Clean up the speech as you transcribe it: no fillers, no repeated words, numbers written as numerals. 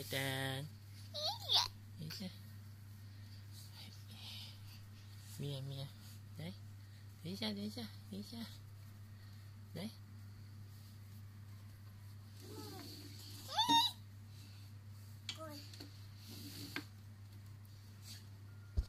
海胆，一下，面面，来，等一下，来。